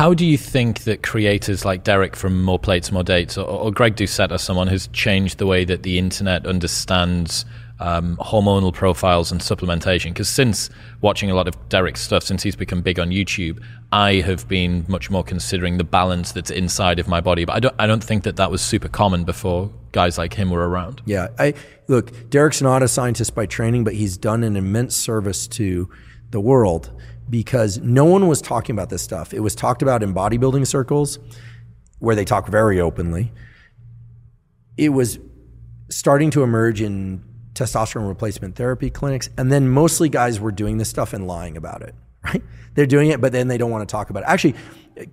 How do you think that creators like Derek from More Plates More Dates, or Greg Doucette, or someone who's changed the way that the internet understands hormonal profiles and supplementation? Because since watching a lot of Derek's stuff, since he's become big on YouTube, I have been much more considering the balance that's inside of my body. But I don't think that that was super common before guys like him were around. Yeah, look, Derek's not a scientist by training, but he's done an immense service to the world because no one was talking about this stuff. It was talked about in bodybuilding circles where they talk very openly. It was starting to emerge in testosterone replacement therapy clinics. And then mostly guys were doing this stuff and lying about it, right? They're doing it, but then they don't want to talk about it. Actually,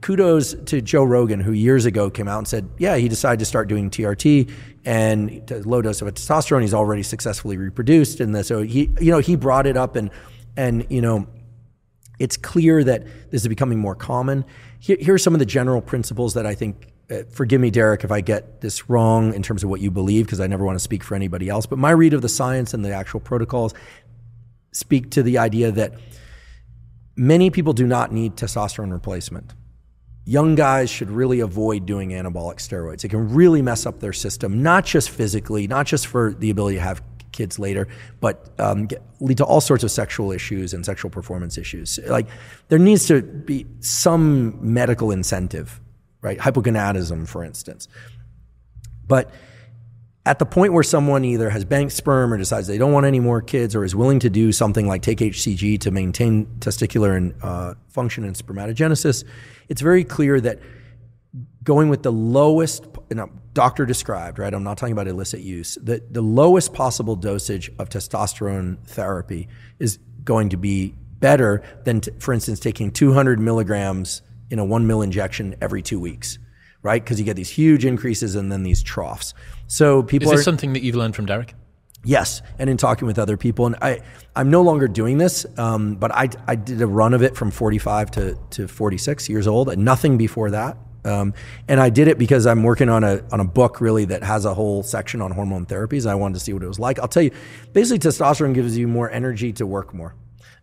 kudos to Joe Rogan, who years ago came out and said, yeah, he decided to start doing TRT and low dose of testosterone. He's already successfully reproduced. And so he, you know, he brought it up and, you know, it's clear that this is becoming more common. Here are some of the general principles that I think, forgive me, Derek, if I get this wrong in terms of what you believe, because I never want to speak for anybody else. But my read of the science and the actual protocols speak to the idea that many people do not need testosterone replacement. Young guys should really avoid doing anabolic steroids. It can really mess up their system, not just physically, not just for the ability to have kids later, but lead to all sorts of sexual issues and sexual performance issues. Like, there needs to be some medical incentive, right? Hypogonadism, for instance. But at the point where someone either has banked sperm or decides they don't want any more kids or is willing to do something like take HCG to maintain testicular and function and spermatogenesis, it's very clear that going with the lowest, doctor described, right? I'm not talking about illicit use. The lowest possible dosage of testosterone therapy is going to be better than, for instance, taking 200 milligrams in a 1 mL injection every 2 weeks, right? Because you get these huge increases and then these troughs. So people Is this something that you've learned from Derek? Yes, and in talking with other people. And I'm no longer doing this, but I did a run of it from 45 to 46 years old and nothing before that. And I did it because I'm working on a book really that has a whole section on hormone therapies. I wanted to see what it was like. I'll tell you, basically testosterone gives you more energy to work more.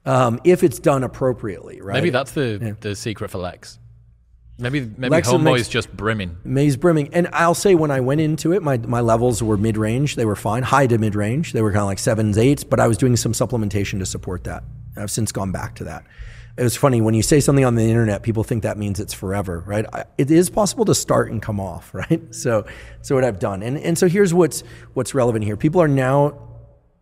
If it's done appropriately, right? Maybe that's the secret for Lex. Maybe Homeboy is just brimming. He's brimming. And I'll say when I went into it, my levels were mid-range. They were fine, high to mid-range. They were kind of like 7s, 8s, but I was doing some supplementation to support that. I've since gone back to that. It was funny, when you say something on the internet, people think that means it's forever, right? It is possible to start and come off, right? So what I've done. And so here's what's relevant here. People are now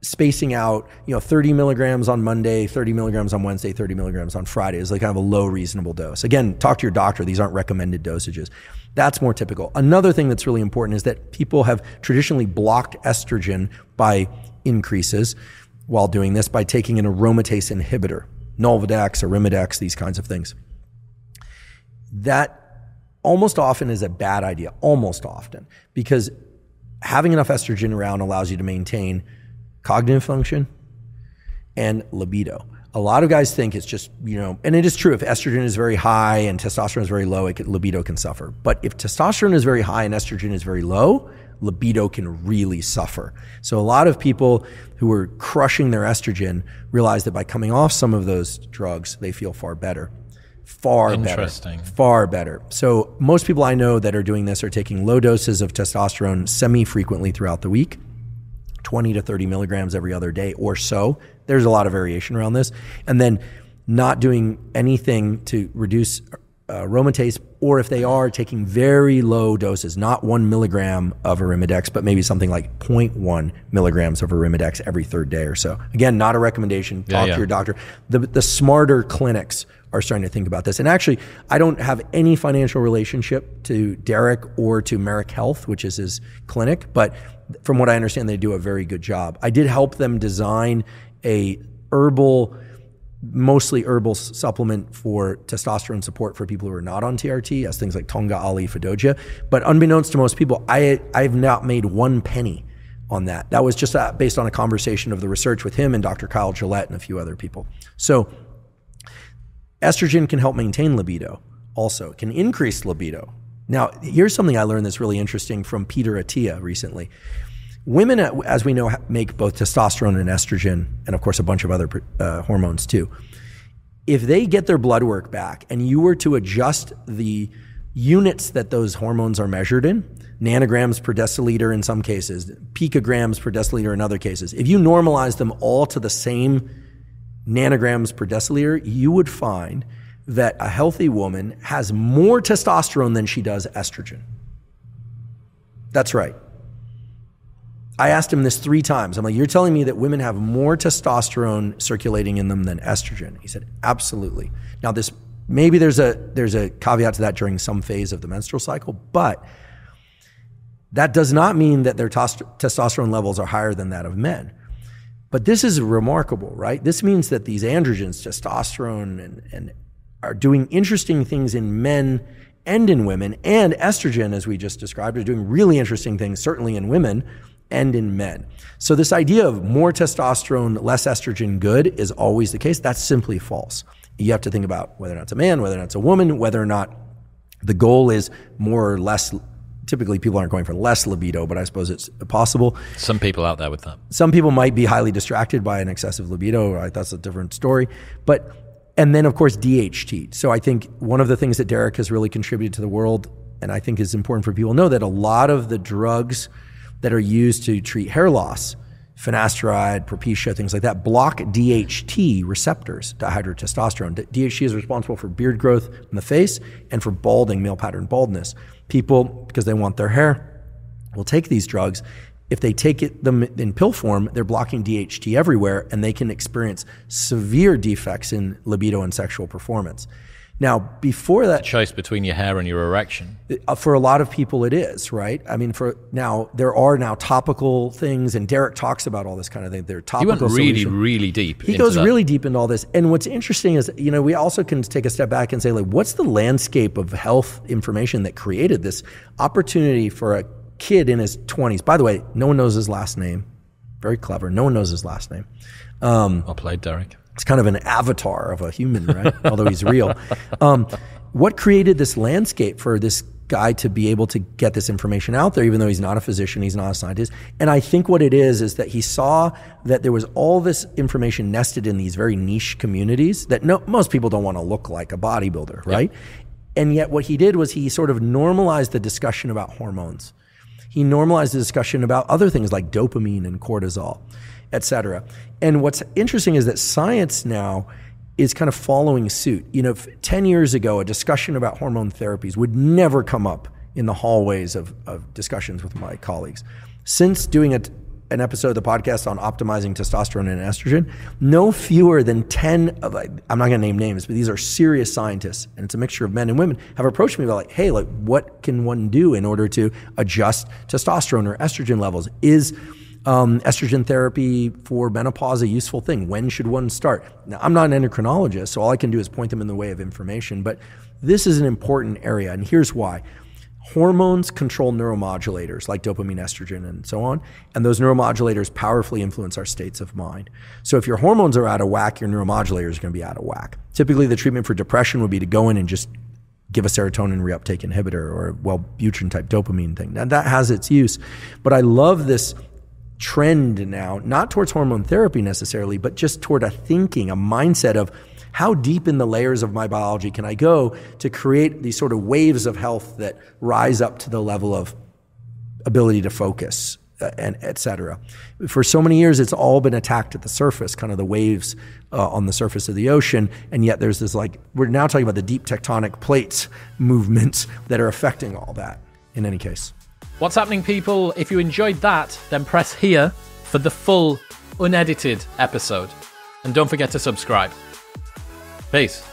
spacing out, 30 milligrams on Monday, 30 milligrams on Wednesday, 30 milligrams on Friday is like kind of a low reasonable dose. Again, talk to your doctor. These aren't recommended dosages. That's more typical. Another thing that's really important is that people have traditionally blocked estrogen by increases while doing this by taking an aromatase inhibitor, Nolvadex, Arimidex, these kinds of things. That almost often is a bad idea, almost often, because having enough estrogen around allows you to maintain cognitive function and libido. A lot of guys think it's just, and it is true, if estrogen is very high and testosterone is very low, libido can suffer. But if testosterone is very high and estrogen is very low, libido can really suffer. So a lot of people who are crushing their estrogen realize that by coming off some of those drugs, they feel far better. Far better. So most people I know that are doing this are taking low doses of testosterone semi-frequently throughout the week, 20 to 30 milligrams every other day or so. There's a lot of variation around this. And then not doing anything to reduce aromatase, or if they are, taking very low doses, not 1 milligram of Arimidex, but maybe something like 0.1 milligrams of Arimidex every third day or so. Again, not a recommendation. Talk to your doctor. The smarter clinics are starting to think about this. And actually, I don't have any financial relationship to Derek or to Merrick Health, which is his clinic, but from what I understand, they do a very good job. I did help them design a mostly herbal supplement for testosterone support for people who are not on TRT, as things like Tonga Ali Fadogia. But unbeknownst to most people, I've not made one penny on that. That was just based on a conversation of the research with him and Dr. Kyle Gillette and a few other people. So estrogen can help maintain libido also, can increase libido. Now, here's something I learned that's really interesting from Peter Atia recently. Women, as we know, make both testosterone and estrogen, and of course a bunch of other hormones too. if they get their blood work back and you were to adjust the units that those hormones are measured in, nanograms per deciliter in some cases, picograms per deciliter in other cases, if you normalize them all to the same nanograms per deciliter, you would find that a healthy woman has more testosterone than she does estrogen. That's right. I asked him this 3 times. I'm like, you're telling me that women have more testosterone circulating in them than estrogen? He said, absolutely. Now, this maybe there's a caveat to that during some phase of the menstrual cycle, but that does not mean that their testosterone levels are higher than that of men. But this is remarkable, right? This means that these androgens, testosterone, and are doing interesting things in men and in women, and estrogen, as we just described, are doing really interesting things, certainly in women and in men. So this idea of more testosterone, less estrogen good is always the case. That's simply false. You have to think about whether or not it's a man, whether or not it's a woman, whether or not the goal is more or less. Typically, people aren't going for less libido, but I suppose it's possible. Some people out there with that. Some people might be highly distracted by an excessive libido, right? That's a different story. But and then, of course, DHT. So I think one of the things that Derek has really contributed to the world, and I think is important for people to know, that a lot of the drugs that are used to treat hair loss, finasteride, Propecia, things like that, block DHT receptors, dihydrotestosterone. DHT is responsible for beard growth in the face and for balding, male pattern baldness. People, because they want their hair, will take these drugs. If they take them in pill form, they're blocking DHT everywhere, and they can experience severe defects in libido and sexual performance. Now, before that, it's a choice between your hair and your erection. For a lot of people, it is, right? I mean, for now, there are now topical things, and Derek talks about all this kind of thing. They're topical. He went really deep. He goes really deep into all this. And what's interesting is, you know, we also can take a step back and say, like, what's the landscape of health information that created this opportunity for a kid in his 20s. By the way, no one knows his last name. Very clever. No one knows his last name. I played Derek. It's kind of an avatar of a human, right? Although he's real. What created this landscape for this guy to be able to get this information out there, even though he's not a physician, he's not a scientist? And I think what it is that he saw that there was all this information nested in these very niche communities that most people don't want to look like a bodybuilder, right? Yep. And yet what he did was he sort of normalized the discussion about hormones. He normalized the discussion about other things like dopamine and cortisol, et cetera. And what's interesting is that science now is kind of following suit. You know, 10 years ago, a discussion about hormone therapies would never come up in the hallways of discussions with my colleagues. Since doing an episode of the podcast on optimizing testosterone and estrogen, no fewer than 10 of, I'm not gonna name names, but these are serious scientists, and it's a mixture of men and women, have approached me about like, hey, like, what can one do in order to adjust testosterone or estrogen levels? Is estrogen therapy for menopause a useful thing? When should one start? Now, I'm not an endocrinologist, so all I can do is point them in the way of information, but this is an important area, and here's why. Hormones control neuromodulators like dopamine, estrogen, and so on. And those neuromodulators powerfully influence our states of mind. So if your hormones are out of whack, your neuromodulators are going to be out of whack. Typically, the treatment for depression would be to go in and just give a serotonin reuptake inhibitor or a Wellbutrin-type dopamine thing. Now, that has its use. But I love this trend now, not towards hormone therapy necessarily, but just toward a thinking, a mindset of, how deep in the layers of my biology can I go to create these sort of waves of health that rise up to the level of ability to focus and et cetera? For so many years, it's all been attacked at the surface, kind of the waves on the surface of the ocean. And yet there's this like, we're now talking about the deep tectonic plates movements that are affecting all that in any case. What's happening, people? If you enjoyed that, then press here for the full unedited episode. And don't forget to subscribe. Peace.